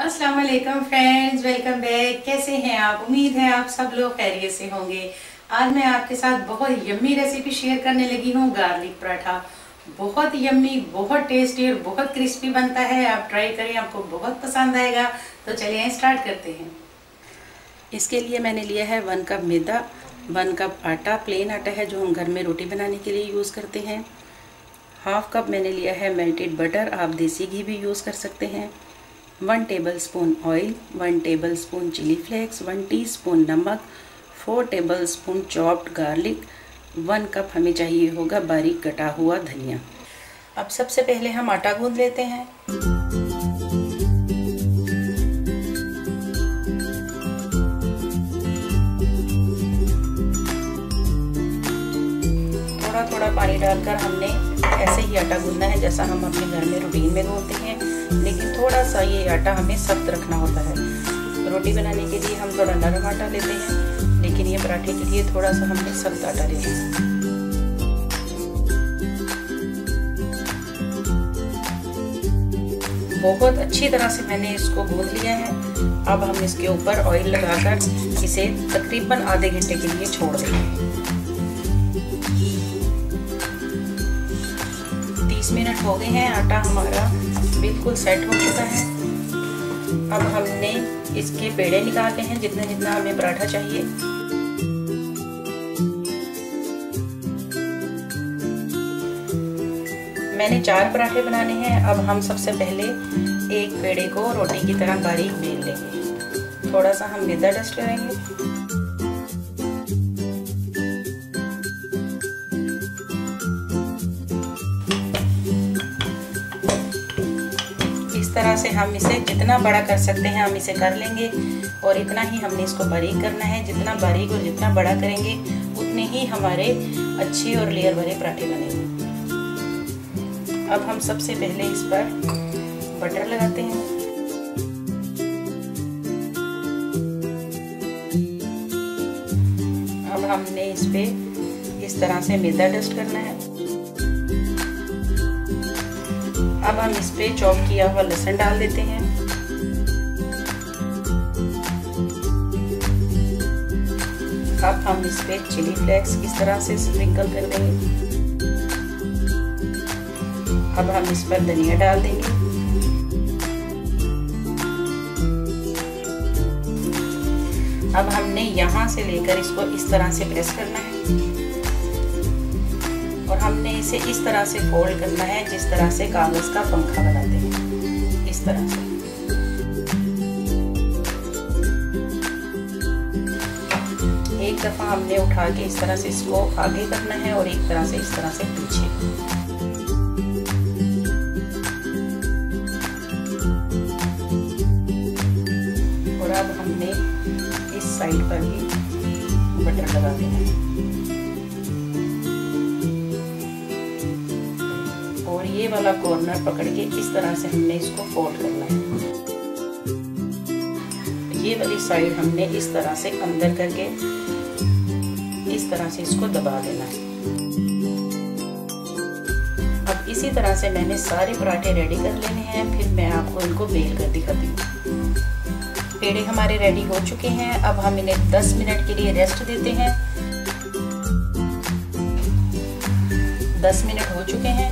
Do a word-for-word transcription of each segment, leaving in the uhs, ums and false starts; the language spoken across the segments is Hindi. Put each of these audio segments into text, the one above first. अस्सलाम वालेकुम फ्रेंड्स, वेलकम बैक। कैसे हैं आप? उम्मीद है आप सब लोग खैरियत से होंगे। आज मैं आपके साथ बहुत यम्मी रेसिपी शेयर करने लगी हूँ। गार्लिक पराठा बहुत यम्मी, बहुत टेस्टी और बहुत क्रिस्पी बनता है। आप ट्राई करें, आपको बहुत पसंद आएगा। तो चलिए स्टार्ट करते हैं। इसके लिए मैंने लिया है वन कप मैदा, वन कप आटा, प्लेन आटा है जो हम घर में रोटी बनाने के लिए यूज़ करते हैं। हाफ कप मैंने लिया है मेल्टेड बटर, आप देसी घी भी यूज़ कर सकते हैं। One tablespoon oil, one tablespoon chilli flakes, one teaspoon नमक, four tablespoon chopped garlic, one cup हमें चाहिए होगा बारीक कटा हुआ धनिया। अब सबसे पहले हम आटा गूंद लेते हैं। थोड़ा थोड़ा पानी डालकर हमने ऐसे ही आटा गूंदना है जैसा हम अपने घर में रूटीन में गूंदते हैं, लेकिन थोड़ा सा ये आटा हमें सख्त रखना होता है। रोटी बनाने के लिए हम थोड़ा नरम आटा लेते हैं, लेकिन ये पराठे के लिए थोड़ा सा हमने सख्त आटा लेते हैं। बहुत अच्छी तरह से मैंने इसको गूंद लिया है। अब हम इसके ऊपर ऑयल लगाकर इसे तकरीबन आधे घंटे के लिए छोड़ देंगे। तीस मिनट हो गए हैं, आटा हमारा बिल्कुल सेट हो चुका है। अब हमने इसके पेड़े निकाले हैं, जितना जितना हमें पराठा चाहिए। मैंने चार पराठे बनाने हैं। अब हम सबसे पहले एक पेड़े को रोटी की तरह बारीक बेल लेंगे। थोड़ा सा हम मैदा डस्ट करेंगे। तरह से हम इसे जितना बड़ा कर सकते हैं हम इसे कर लेंगे, और इतना ही हमने इसको बारीक करना है। जितना बारीक और जितना बड़ा करेंगे उतने ही हमारे अच्छे और लेयर भरे पराठे बनेंगे। अब हम सबसे पहले इस पर बटर लगाते हैं। अब हमने इस पे इस तरह से मैदा डस्ट करना है। अब हम इस पे चॉप किया हुआ लहसुन डाल देते हैं। अब हम इस पे चिली फ्लेक्स इस तरह से स्प्रिंकल कर देंगे। अब हम इस पर धनिया डाल देंगे। अब हमने यहाँ से लेकर इसको इस तरह से प्रेस करना है, और हमने इसे इस तरह से फोल्ड करना है जिस तरह से कागज का पंखा बनाते हैं, इस तरह से। एक दफा हमने उठा के इस तरह से इसको आगे करना है, और एक तरह से इस तरह से पीछे। और अब हमने इस साइड पर भी बटर लगा देना है। ये वाला कॉर्नर पकड़ के इस तरह से हमने इसको फोल्ड करना है। ये वाली साइड हमने इस तरह से अंदर करके इस तरह से इसको दबा देना है। अब इसी तरह से मैंने सारे पराठे रेडी कर लेने हैं, फिर मैं आपको इनको बेल कर दिखाती हूँ। पेड़े हमारे रेडी हो चुके हैं। अब हम इन्हें दस मिनट के लिए रेस्ट देते हैं। दस मिनट हो चुके हैं।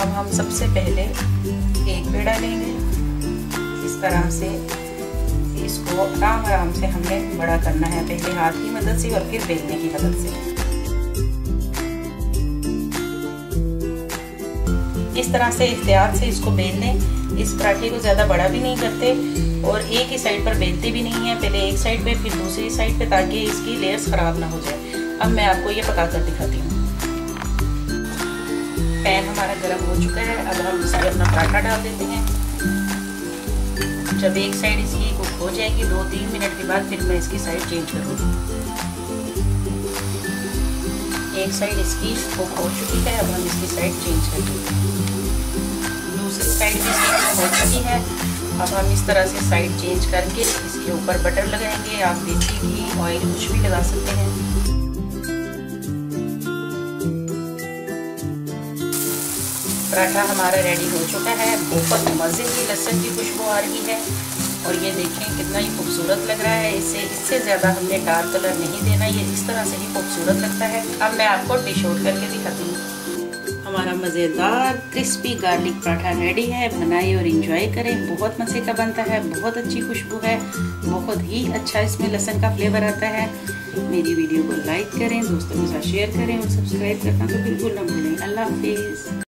अब हम सबसे पहले एक पेड़ा लेंगे। इस तरह से इसको आराम आराम से हमने बड़ा करना है, पहले हाथ की मदद से और फिर बेलने की मदद से। इस तरह से एहतियात से इसको बेल लें। इस पराठे को ज़्यादा बड़ा भी नहीं करते और एक ही साइड पर बेलते भी नहीं है, पहले एक साइड पे फिर दूसरी साइड पे, ताकि इसकी लेयर्स ख़राब ना हो जाए। अब मैं आपको ये पका कर दिखाती हूँ। पैन हमारा गरम हो चुका है। अब हम इसमें अपना पराठा डाल देते हैं। जब एक साइड इसकी कुक हो जाएगी, दो तीन मिनट के बाद फिर मैं इसकी साइड चेंज करूँगी। एक साइड इसकी कुक हो चुकी है, अब हम इसकी साइड चेंज कर देंगे। दूसरी साइड भी इसकी कुक हो चुकी है। अब हम इस तरह से साइड चेंज करके इसके ऊपर बटर लगाएंगे। आप देसी घी, ऑयल कुछ भी लगा सकते हैं। पराठा हमारा रेडी हो चुका है। बहुत मज़े की लहसुन की खुशबू आ रही है और ये देखें कितना ही खूबसूरत लग रहा है। इसे इससे ज़्यादा हमने डार्क कलर नहीं देना, ये इस तरह से ही खूबसूरत लगता है। अब मैं आपको डिश आउट करके दिखाती हूँ। हमारा मज़ेदार क्रिस्पी गार्लिक पराठा रेडी है। बनाएं और इंजॉय करें। बहुत मज़े का बनता है, बहुत अच्छी खुशबू है, बहुत ही अच्छा इसमें लहसुन का फ्लेवर आता है। मेरी वीडियो को लाइक करें, दोस्तों के साथ शेयर करें और सब्सक्राइब करना तो बिल्कुल ना भूलें। अल्लाह हाफिज़।